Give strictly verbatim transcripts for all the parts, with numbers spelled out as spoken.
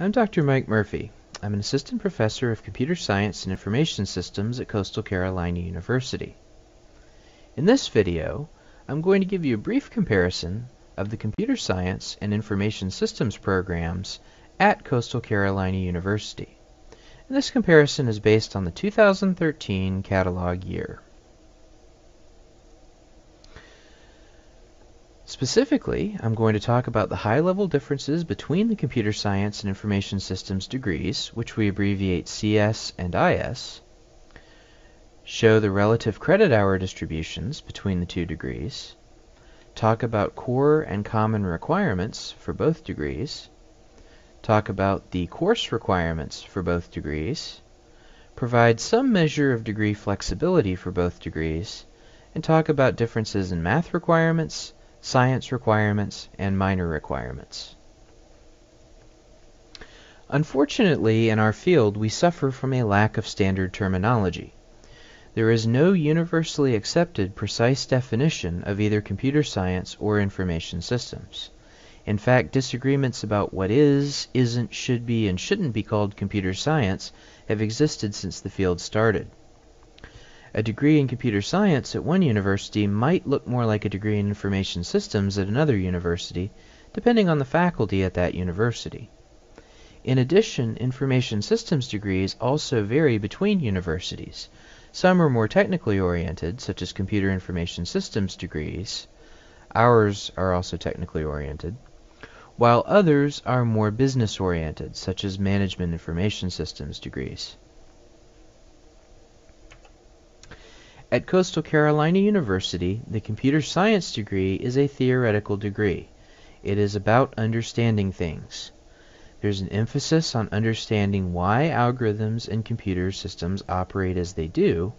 I'm Doctor Mike Murphy. I'm an assistant professor of computer science and information systems at Coastal Carolina University. In this video, I'm going to give you a brief comparison of the computer science and information systems programs at Coastal Carolina University. And this comparison is based on the two thousand thirteen catalog year. Specifically, I'm going to talk about the high-level differences between the Computer Science and Information Systems degrees, which we abbreviate C S and I S, show the relative credit hour distributions between the two degrees, talk about core and common requirements for both degrees, talk about the course requirements for both degrees, provide some measure of degree flexibility for both degrees, and talk about differences in math requirements, science requirements, and minor requirements. Unfortunately, in our field, we suffer from a lack of standard terminology. There is no universally accepted precise definition of either computer science or information systems. In fact, disagreements about what is, isn't, should be, and shouldn't be called computer science have existed since the field started. A degree in computer science at one university might look more like a degree in information systems at another university, depending on the faculty at that university. In addition, information systems degrees also vary between universities. Some are more technically oriented, such as computer information systems degrees. Ours are also technically oriented, while others are more business oriented, such as management information systems degrees. At Coastal Carolina University, the computer science degree is a theoretical degree. It is about understanding things. There's an emphasis on understanding why algorithms and computer systems operate as they do,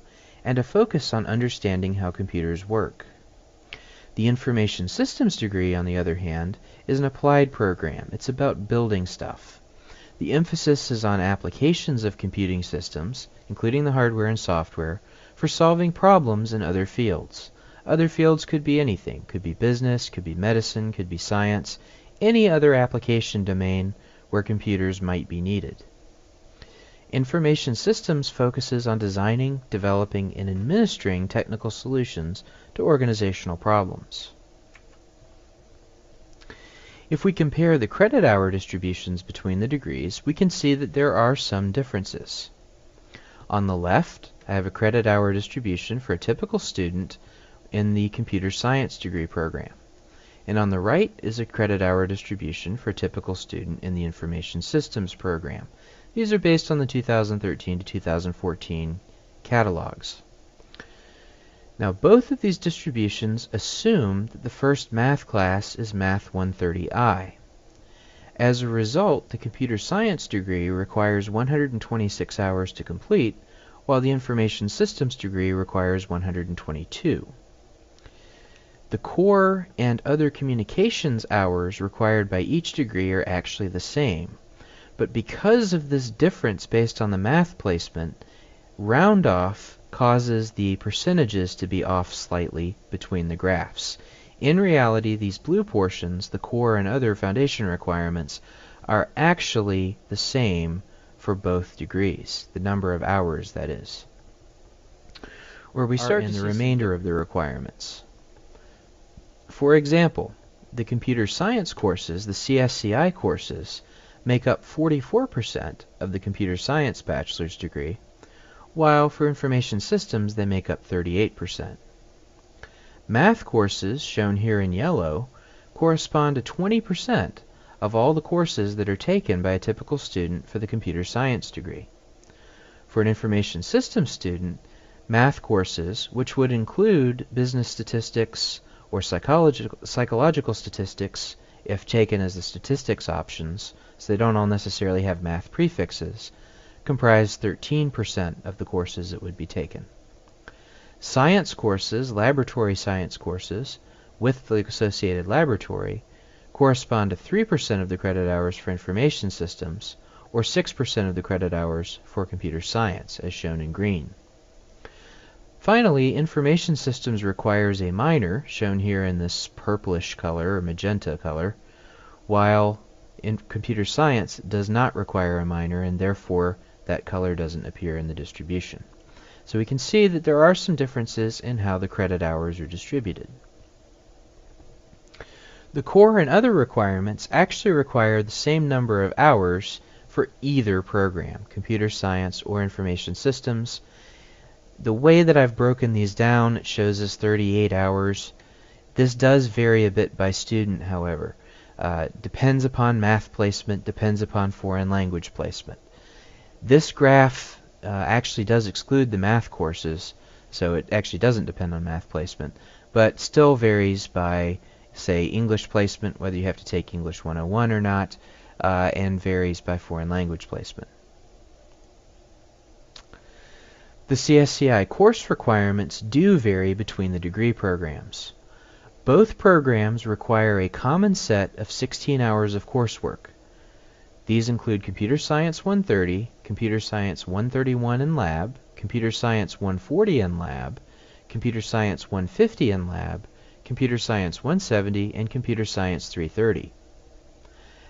and a focus on understanding how computers work. The information systems degree, on the other hand, is an applied program. It's about building stuff. The emphasis is on applications of computing systems, including the hardware and software, for solving problems in other fields. Other fields could be anything. Could be business, could be medicine, could be science, any other application domain where computers might be needed. Information systems focuses on designing, developing, and administering technical solutions to organizational problems. If we compare the credit hour distributions between the degrees, we can see that there are some differences. On the left, I have a credit hour distribution for a typical student in the computer science degree program. And on the right is a credit hour distribution for a typical student in the information systems program. These are based on the two thousand thirteen to two thousand fourteen catalogs. Now, both of these distributions assume that the first math class is Math one thirty i. As a result, the computer science degree requires one hundred twenty-six hours to complete, while the information systems degree requires one hundred twenty-two. The core and other communications hours required by each degree are actually the same, but because of this difference based on the math placement, round off causes the percentages to be off slightly between the graphs. In reality, these blue portions, the core and other foundation requirements, are actually the same for both degrees, the number of hours that is, where we start in the remainder of the requirements. For example, the computer science courses, the C S C I courses, make up forty-four percent of the computer science bachelor's degree, while for information systems they make up thirty-eight percent. Math courses, shown here in yellow, correspond to twenty percent of all the courses that are taken by a typical student for the computer science degree. For an information systems student, math courses, which would include business statistics or psychological, psychological statistics if taken as the statistics options, so they don't all necessarily have math prefixes, comprise thirteen percent of the courses that would be taken. Science courses, laboratory science courses, with the associated laboratory, correspond to three percent of the credit hours for information systems, or six percent of the credit hours for computer science, as shown in green. Finally, information systems requires a minor, shown here in this purplish color, or magenta color, while in computer science does not require a minor, and therefore that color doesn't appear in the distribution. So we can see that there are some differences in how the credit hours are distributed. The core and other requirements actually require the same number of hours for either program, computer science or information systems. The way that I've broken these down shows us thirty-eight hours. This does vary a bit by student, however. Uh, depends upon math placement, depends upon foreign language placement. This graph uh, actually does exclude the math courses, so it actually doesn't depend on math placement, but still varies by, say, English placement, whether you have to take English one oh one or not, uh, and varies by foreign language placement. The C S C I course requirements do vary between the degree programs. Both programs require a common set of sixteen hours of coursework. These include Computer Science one thirty, Computer Science one thirty-one in Lab, Computer Science one forty in Lab, Computer Science one fifty in Lab, Computer Science one seventy, and Computer Science three thirty.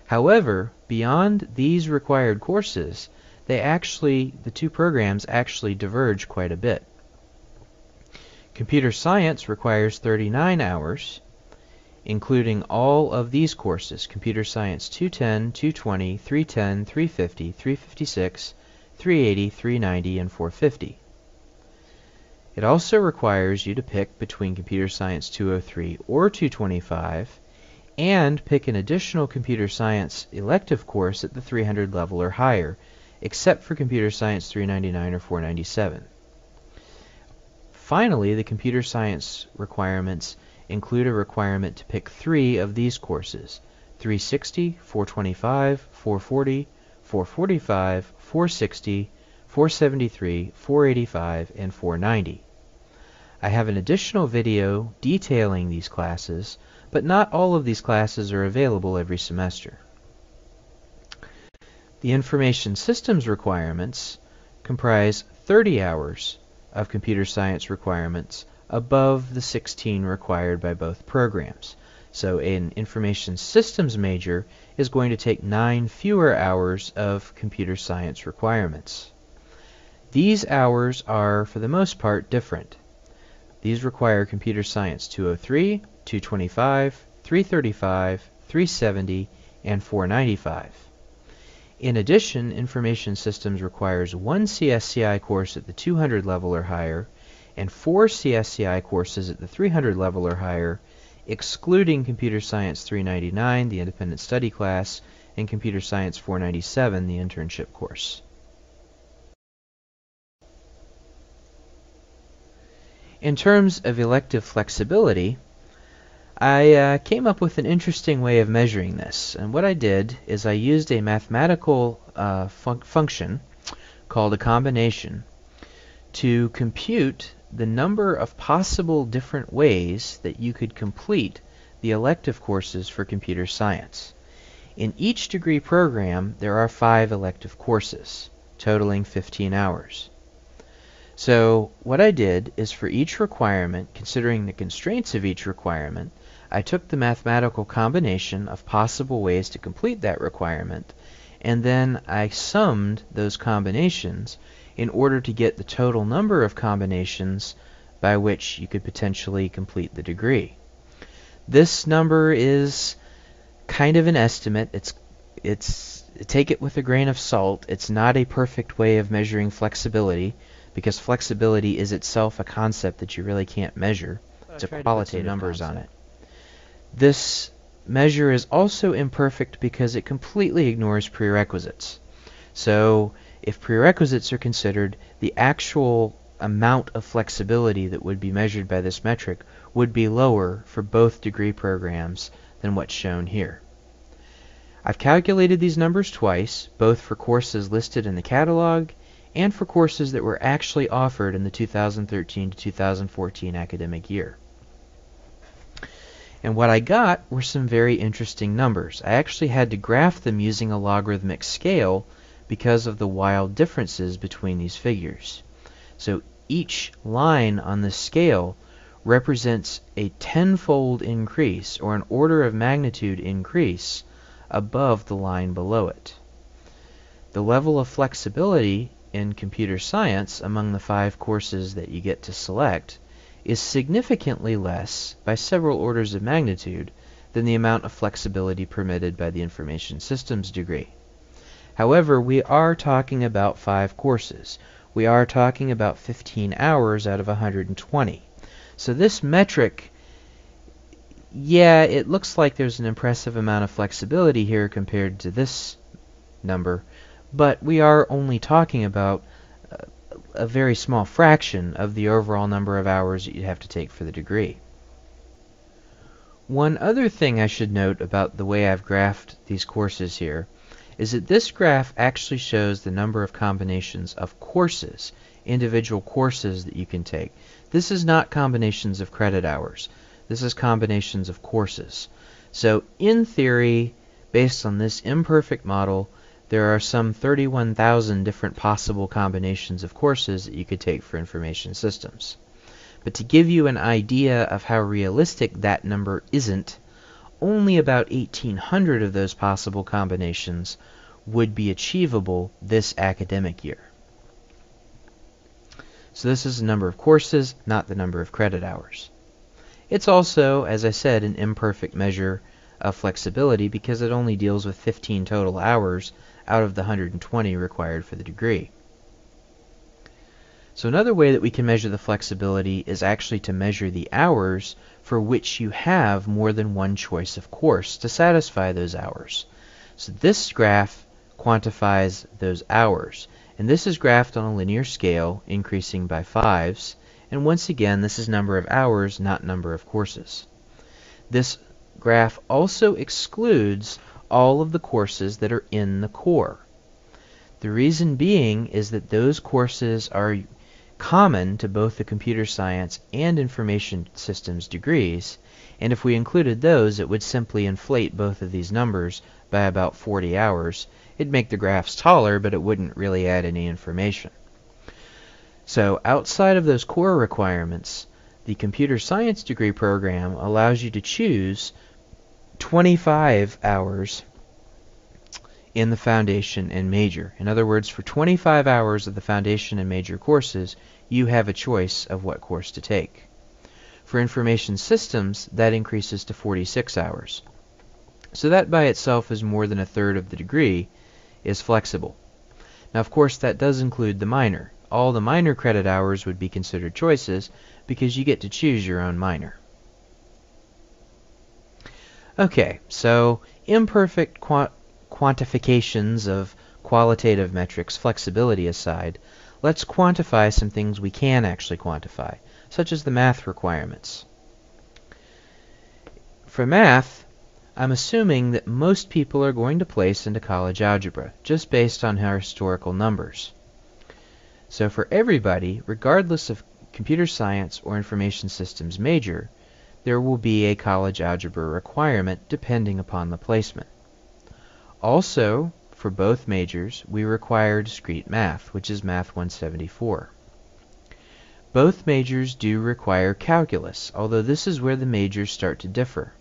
However, beyond these required courses, they actually, the two programs actually diverge quite a bit. Computer Science requires thirty-nine hours, including all of these courses, Computer Science two ten, two twenty, three ten, three fifty, three fifty-six, three eighty, three ninety, and four fifty. It also requires you to pick between Computer Science two oh three or two twenty-five, and pick an additional Computer Science elective course at the three hundred level or higher, except for Computer Science three ninety-nine or four ninety-seven. Finally, the computer science requirements include a requirement to pick three of these courses, three sixty, four twenty-five, four forty, four forty-five, four sixty, four seventy-three, four eighty-five, and four ninety. I have an additional video detailing these classes, but not all of these classes are available every semester. The information systems requirements comprise thirty hours of computer science requirements above the sixteen required by both programs. So an information systems major is going to take nine fewer hours of computer science requirements. These hours are, for the most part, different. These require computer science two oh three, two twenty-five, three thirty-five, three seventy, and four ninety-five. In addition, Information Systems requires one C S C I course at the two hundred level or higher and four C S C I courses at the three hundred level or higher, excluding Computer Science three ninety-nine, the Independent Study class, and Computer Science four ninety-seven, the Internship course. In terms of elective flexibility, I uh, came up with an interesting way of measuring this, and what I did is I used a mathematical uh, fun function called a combination to compute the number of possible different ways that you could complete the elective courses for computer science. In each degree program, there are five elective courses, totaling fifteen hours. So what I did is for each requirement, considering the constraints of each requirement, I took the mathematical combination of possible ways to complete that requirement, and then I summed those combinations in order to get the total number of combinations by which you could potentially complete the degree. This number is kind of an estimate. It's, it's, take it with a grain of salt. It's not a perfect way of measuring flexibility, because flexibility is itself a concept that you really can't measure. It's a quality numbers on it. This measure is also imperfect because it completely ignores prerequisites. So if prerequisites are considered, the actual amount of flexibility that would be measured by this metric would be lower for both degree programs than what's shown here. I've calculated these numbers twice, both for courses listed in the catalog and for courses that were actually offered in the two thousand thirteen to two thousand fourteen academic year. And what I got were some very interesting numbers. I actually had to graph them using a logarithmic scale because of the wild differences between these figures. So each line on this scale represents a tenfold increase or an order of magnitude increase above the line below it. The level of flexibility in computer science among the five courses that you get to select is significantly less by several orders of magnitude than the amount of flexibility permitted by the information systems degree. However, we are talking about five courses. We are talking about fifteen hours out of one hundred twenty. So this metric, yeah, it looks like there's an impressive amount of flexibility here compared to this number, but we are only talking about a very small fraction of the overall number of hours that you'd have to take for the degree. One other thing I should note about the way I've graphed these courses here is that this graph actually shows the number of combinations of courses, individual courses that you can take. This is not combinations of credit hours. This is combinations of courses. So in theory, based on this imperfect model, there are some thirty-one thousand different possible combinations of courses that you could take for information systems. But to give you an idea of how realistic that number isn't, only about eighteen hundred of those possible combinations would be achievable this academic year. So this is the number of courses, not the number of credit hours. It's also, as I said, an imperfect measure of flexibility because it only deals with fifteen total hours out of the one hundred twenty required for the degree. So another way that we can measure the flexibility is actually to measure the hours for which you have more than one choice of course to satisfy those hours. So this graph quantifies those hours, and this is graphed on a linear scale increasing by fives, and once again this is number of hours, not number of courses. This graph also excludes all of the courses that are in the core. The reason being is that those courses are common to both the computer science and information systems degrees, and if we included those, it would simply inflate both of these numbers by about forty hours. It'd make the graphs taller, but it wouldn't really add any information. So outside of those core requirements, the computer science degree program allows you to choose twenty-five hours in the foundation and major. In other words, for twenty-five hours of the foundation and major courses, you have a choice of what course to take. For information systems, that increases to forty-six hours. So that by itself is more than a third of the degree is flexible. Now, of course, that does include the minor. All the minor credit hours would be considered choices because you get to choose your own minor. Okay, so imperfect quant quantifications of qualitative metrics, flexibility aside, let's quantify some things we can actually quantify, such as the math requirements. For math, I'm assuming that most people are going to place into college algebra, just based on our historical numbers. So for everybody, regardless of computer science or information systems major, there will be a college algebra requirement depending upon the placement. Also, for both majors, we require discrete math, which is Math one seventy-four. Both majors do require calculus, although this is where the majors start to differ.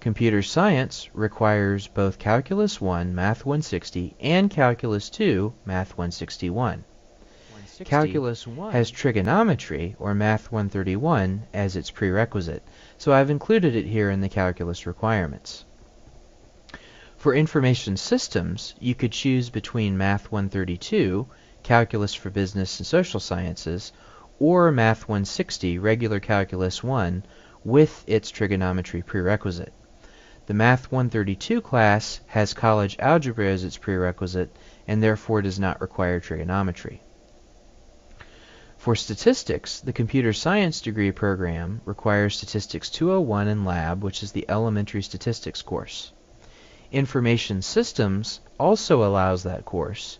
Computer science requires both Calculus one, Math one sixty, and Calculus two, Math one sixty-one. Calculus one has trigonometry, or Math one thirty-one, as its prerequisite, so I've included it here in the calculus requirements. For information systems, you could choose between Math one thirty-two, Calculus for Business and Social Sciences, or Math one sixty, Regular Calculus one, with its trigonometry prerequisite. The Math one thirty-two class has college algebra as its prerequisite, and therefore does not require trigonometry. For statistics, the computer science degree program requires Statistics two oh one and Lab, which is the elementary statistics course. Information systems also allows that course,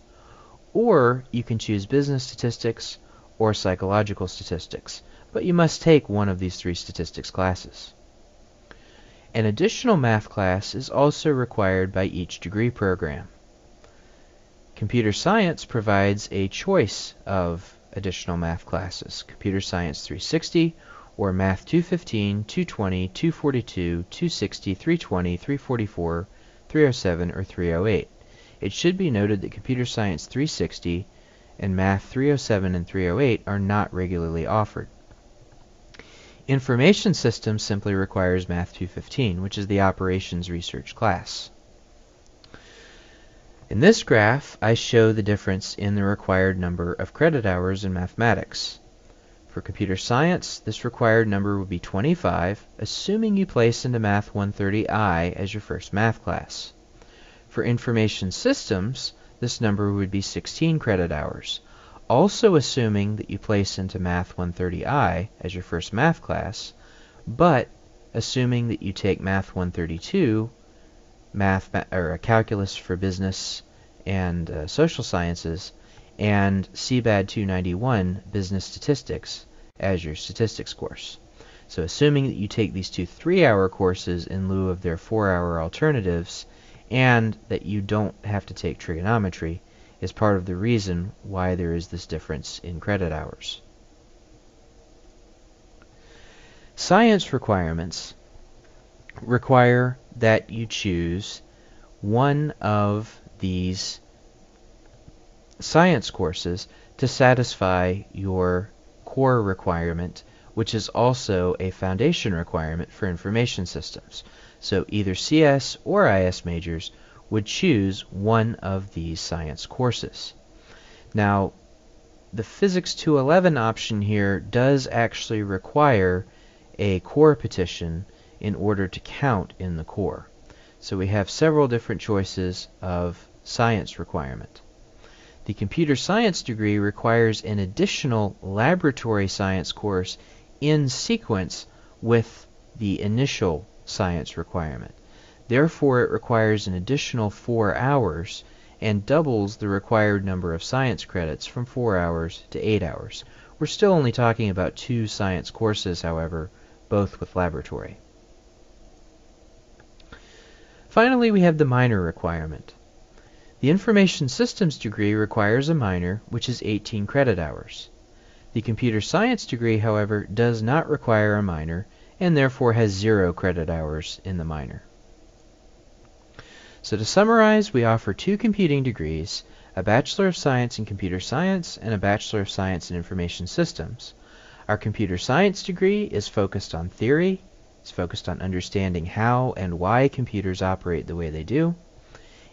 or you can choose business statistics or psychological statistics, but you must take one of these three statistics classes. An additional math class is also required by each degree program. Computer science provides a choice of additional math classes, Computer Science three sixty, or Math two fifteen, two twenty, two forty-two, two sixty, three twenty, three forty-four, three oh seven, or three oh eight. It should be noted that Computer Science three sixty and Math three oh seven and three oh eight are not regularly offered. Information Systems simply requires Math two fifteen, which is the Operations Research class. In this graph, I show the difference in the required number of credit hours in mathematics. For computer science, this required number would be twenty-five, assuming you place into Math one thirty i as your first math class. For information systems, this number would be sixteen credit hours, also assuming that you place into Math one thirty i as your first math class, but assuming that you take Math one thirty-two, Math or Calculus for Business and uh, Social Sciences, and C B A D two ninety-one, Business Statistics, as your statistics course. So assuming that you take these two three-hour courses in lieu of their four-hour alternatives, and that you don't have to take trigonometry, is part of the reason why there is this difference in credit hours. Science requirements require that you choose one of these science courses to satisfy your core requirement, which is also a foundation requirement for information systems. So either C S or I S majors would choose one of these science courses. Now, the Physics two eleven option here does actually require a core petition in order to count in the core. So we have several different choices of science requirement. The computer science degree requires an additional laboratory science course in sequence with the initial science requirement. Therefore, it requires an additional four hours and doubles the required number of science credits from four hours to eight hours. We're still only talking about two science courses, however, both with laboratory. Finally, we have the minor requirement. The Information Systems degree requires a minor, which is eighteen credit hours. The Computer Science degree, however, does not require a minor, and therefore has zero credit hours in the minor. So to summarize, we offer two computing degrees, a Bachelor of Science in Computer Science and a Bachelor of Science in Information Systems. Our Computer Science degree is focused on theory, it's focused on understanding how and why computers operate the way they do.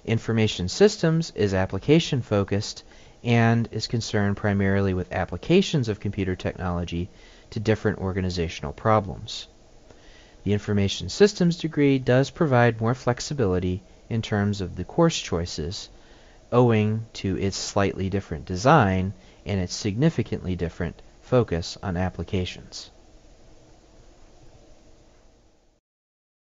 Information systems is application focused and is concerned primarily with applications of computer technology to different organizational problems. The information systems degree does provide more flexibility in terms of the course choices, owing to its slightly different design and its significantly different focus on applications.